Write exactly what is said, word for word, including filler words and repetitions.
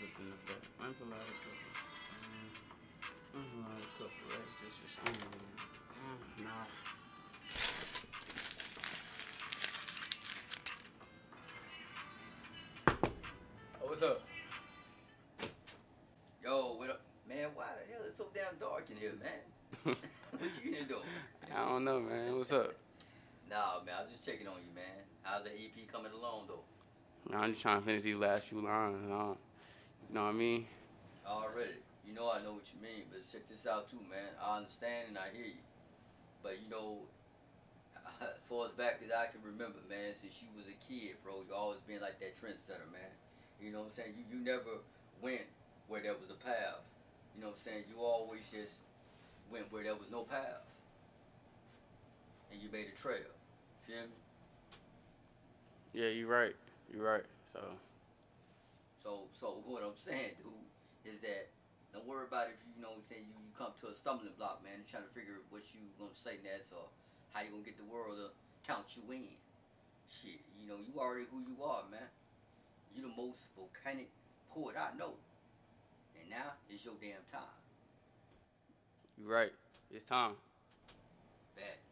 was a good bet. I'm a lot of cookies. I'm a lot of cookies. This is unbelievable. Nah. Oh, what's up? Yo, what up? Man, why the hell is it so damn dark in here, man? What you in here doing? I don't know, man. What's up? Nah, man, I was just checking on you, man. How's the E P coming along, though? Nah, I'm just trying to finish these last few lines. Nah. You know what I mean? Already. You know I know what you mean, but check this out, too, man. I understand and I hear you. But, you know, as far as back as I can remember, man, since you was a kid, bro, you always been like that trendsetter, man. You know what I'm saying? You, you never went where there was a path. You know what I'm saying? You always just went where there was no path. And you made a trail. Feel me? Yeah, you're right. You're right. So So so what I'm saying, dude, is that don't worry about it if you, you know what I'm saying, you, you come to a stumbling block, man, and trying to figure out what you gonna say next or how you gonna get the world to count you in. Shit, you know, you already who you are, man. You the most volcanic poet I know. And now it's your damn time. You're right. It's time. Bad.